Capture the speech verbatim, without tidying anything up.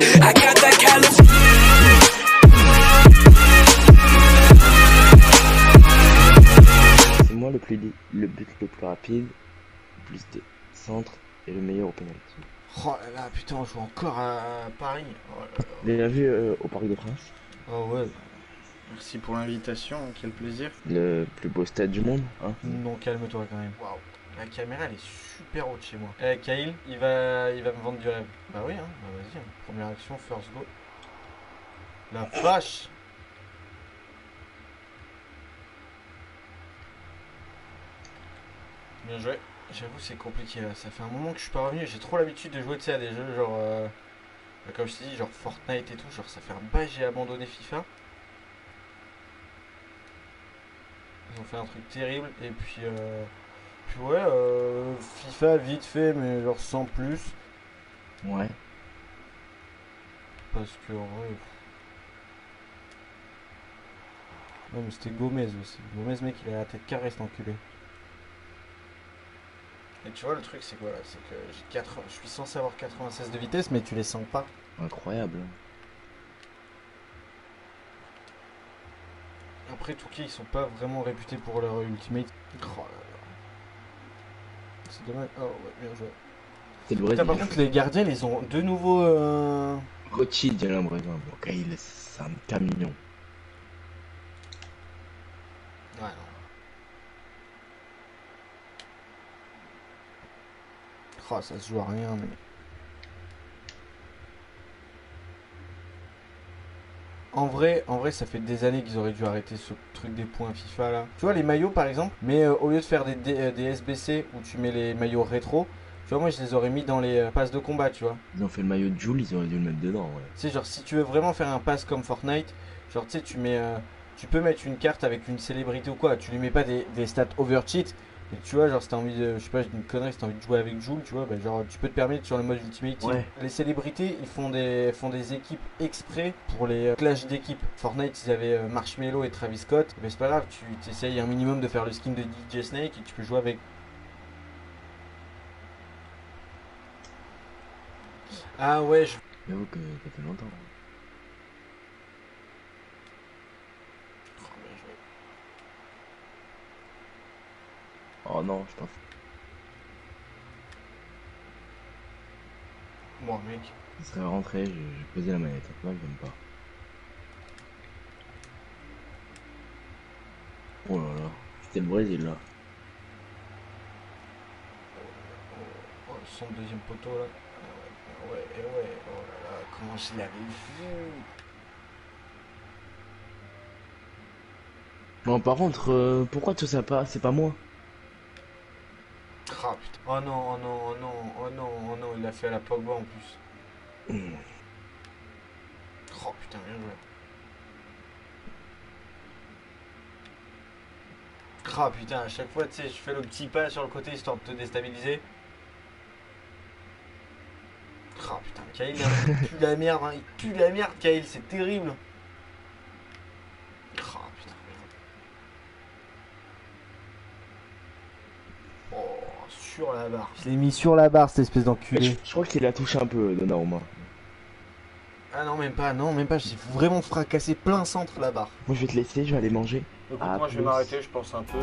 I got that California. C'est moi le plus le but le plus rapide, le plus de centre et le meilleur au pénalty. Oh là là, putain, on joue encore à Paris. Oh là là. Déjà vu euh, au Parc des Princes. Oh ouais. Merci pour l'invitation, quel plaisir. Le plus beau stade du monde, hein. Non, calme-toi quand même. Waouh, la caméra elle est super haute chez moi. Eh, Kyle, il va, il va me vendre du rêve. Bah oui, hein, bah vas-y, hein. Première action, first go. La vache. Bien joué. J'avoue, c'est compliqué là. Ça fait un moment que je suis pas revenu. J'ai trop l'habitude de jouer, tu sais, à des jeux genre, euh, comme je te dis, genre Fortnite et tout. Genre, ça fait un bail, j'ai abandonné FIFA. Ils ont fait un truc terrible et puis, euh, puis ouais, euh, FIFA vite fait mais genre sans plus. Ouais. Parce que en vrai... Non mais c'était Gomez aussi. Gomez mec il a la tête carrée cet enculé. Et tu vois le truc c'est quoi là? C'est que j'ai quatre... je suis censé avoir quatre-vingt-seize de vitesse mais tu les sens pas. Incroyable. Après Touki ils sont pas vraiment réputés pour leur ultimate. Oh, c'est dommage. Oh ouais, bien joué. C'est le Brésil. Par contre les gardiens ils ont de nouveau euh... Rothschild il y a un Brésil. Ok, c'est un camion. Ouais non. Oh, ça se joue à rien mais. En vrai, en vrai, ça fait des années qu'ils auraient dû arrêter ce truc des points FIFA là. Tu vois les maillots par exemple, mais euh, au lieu de faire des, des, des S B C où tu mets les maillots rétro, tu vois moi je les aurais mis dans les euh, passes de combat, tu vois. Ils ont fait le maillot de Jules, ils auraient dû le mettre dedans. Ouais. Tu sais genre si tu veux vraiment faire un pass comme Fortnite, genre tu sais tu mets, euh, tu peux mettre une carte avec une célébrité ou quoi. Tu lui mets pas des, des stats over cheat. Et tu vois genre si t'as envie de, je sais pas, j'ai une connerie, si t'as envie de jouer avec Jules, tu vois, bah, genre tu peux te permettre sur le mode Ultimate Team. Ouais. Les célébrités ils font des font des équipes exprès pour les euh, clashs d'équipes. Fortnite ils avaient euh, Marshmello et Travis Scott, mais c'est pas grave, tu t'essayes un minimum de faire le skin de D J Snake et tu peux jouer avec. Ah ouais je... J'avoue que ça fait longtemps. Oh non, je t'en fous. Bon mec. Il serait rentré, j'ai posé la manette. Moi, je n'aime pas. Oh là là, c'était le Brésil là. Oh, son deuxième poteau là. Ouais, ouais, oh là là, comment je l'avais vu. Bon, par contre, euh, pourquoi tu sais pas, c'est pas moi? Ah, putain. Oh non, oh non, oh non, oh non, oh non, il l'a fait à la Pogba en plus. Mmh. Oh putain, bien joué. Ah putain, à chaque fois, tu sais, je fais le petit pas sur le côté histoire de te déstabiliser. Ah putain, Kyle, il pue la merde, hein. Il pue la merde, Kyle, c'est terrible. Sur la barre. Je l'ai mis sur la barre cette espèce d'enculé. Je, je crois qu'il a touché un peu Donnarumma. Ah non même pas, non même pas, j'ai vraiment fracassé plein centre la barre. Moi je vais te laisser, je vais aller manger. Écoute, ah, moi plus. Je vais m'arrêter, je pense un peu.